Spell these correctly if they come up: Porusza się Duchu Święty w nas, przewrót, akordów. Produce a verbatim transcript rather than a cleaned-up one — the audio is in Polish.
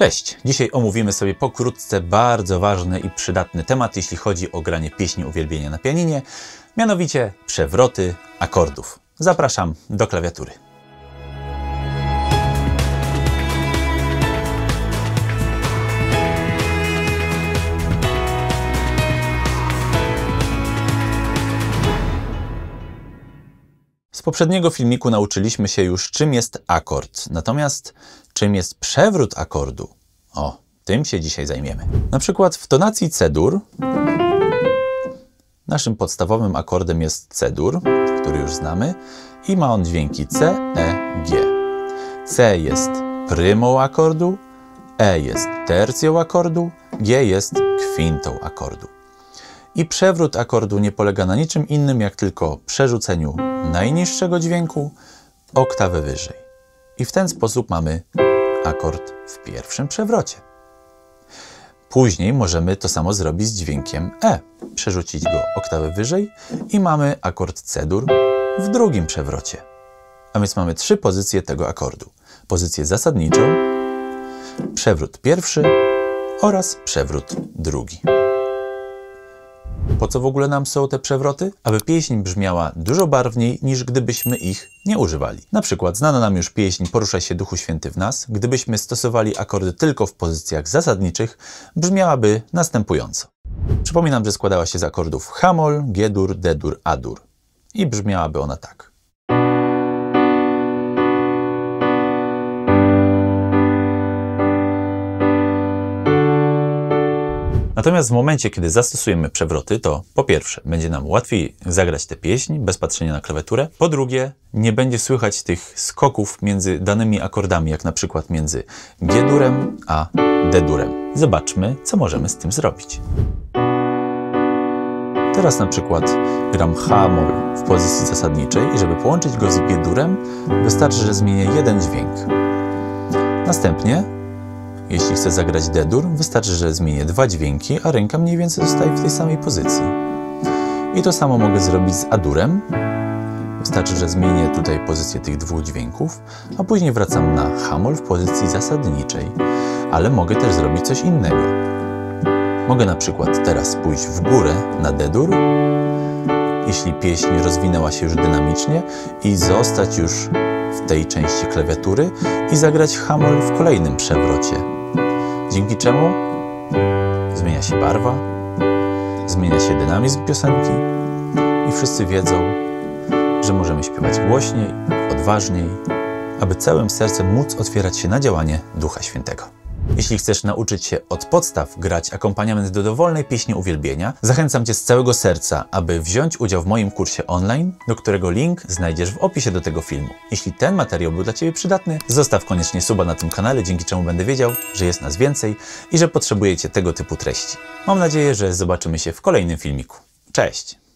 Cześć! Dzisiaj omówimy sobie pokrótce bardzo ważny i przydatny temat, jeśli chodzi o granie pieśni uwielbienia na pianinie, mianowicie przewroty akordów. Zapraszam do klawiatury. Z poprzedniego filmiku nauczyliśmy się już, czym jest akord, natomiast czym jest przewrót akordu? O, tym się dzisiaj zajmiemy. Na przykład w tonacji C-dur naszym podstawowym akordem jest C-dur, który już znamy i ma on dźwięki C, E, G. C jest prymą akordu, E jest tercją akordu, G jest kwintą akordu. I przewrót akordu nie polega na niczym innym, jak tylko przerzuceniu najniższego dźwięku oktawę wyżej. I w ten sposób mamy akord w pierwszym przewrocie. Później możemy to samo zrobić z dźwiękiem E. Przerzucić go oktawę wyżej i mamy akord C-dur w drugim przewrocie. A więc mamy trzy pozycje tego akordu. Pozycję zasadniczą, przewrót pierwszy oraz przewrót drugi. Po co w ogóle nam są te przewroty? Aby pieśń brzmiała dużo barwniej, niż gdybyśmy ich nie używali. Na przykład znana nam już pieśń Porusza się Duchu Święty w nas, gdybyśmy stosowali akordy tylko w pozycjach zasadniczych, brzmiałaby następująco. Przypominam, że składała się z akordów h-moll, g-dur, d-dur, a-dur. I brzmiałaby ona tak. Natomiast w momencie, kiedy zastosujemy przewroty, to po pierwsze będzie nam łatwiej zagrać tę pieśń bez patrzenia na klawiaturę. Po drugie, nie będzie słychać tych skoków między danymi akordami, jak na przykład między G-durem a D-durem. Zobaczmy, co możemy z tym zrobić. Teraz na przykład gram h-moll w pozycji zasadniczej i żeby połączyć go z G-durem, wystarczy, że zmienię jeden dźwięk. Następnie jeśli chcę zagrać D-dur, wystarczy, że zmienię dwa dźwięki, a ręka mniej więcej zostaje w tej samej pozycji. I to samo mogę zrobić z A-durem. Wystarczy, że zmienię tutaj pozycję tych dwóch dźwięków, a później wracam na h-moll w pozycji zasadniczej. Ale mogę też zrobić coś innego. Mogę na przykład teraz pójść w górę na D-dur, jeśli pieśń rozwinęła się już dynamicznie i zostać już w tej części klawiatury i zagrać h-moll w kolejnym przewrocie. Dzięki czemu zmienia się barwa, zmienia się dynamizm piosenki i wszyscy wiedzą, że możemy śpiewać głośniej, odważniej, aby całym sercem móc otwierać się na działanie Ducha Świętego. Jeśli chcesz nauczyć się od podstaw grać akompaniament do dowolnej pieśni uwielbienia, zachęcam Cię z całego serca, aby wziąć udział w moim kursie online, do którego link znajdziesz w opisie do tego filmu. Jeśli ten materiał był dla Ciebie przydatny, zostaw koniecznie suba na tym kanale, dzięki czemu będę wiedział, że jest nas więcej i że potrzebujecie tego typu treści. Mam nadzieję, że zobaczymy się w kolejnym filmiku. Cześć!